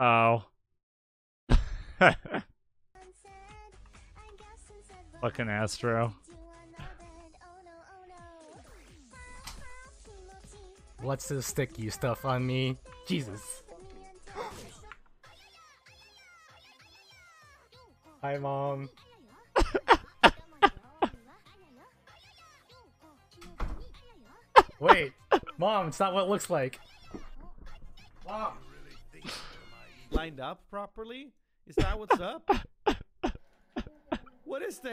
Oh. Fucking Astro. What's this sticky stuff on me? Jesus. Hi, Mom. Wait, Mom, it's not what it looks like. Mom. Lined up properly? Is that what's up? What is that?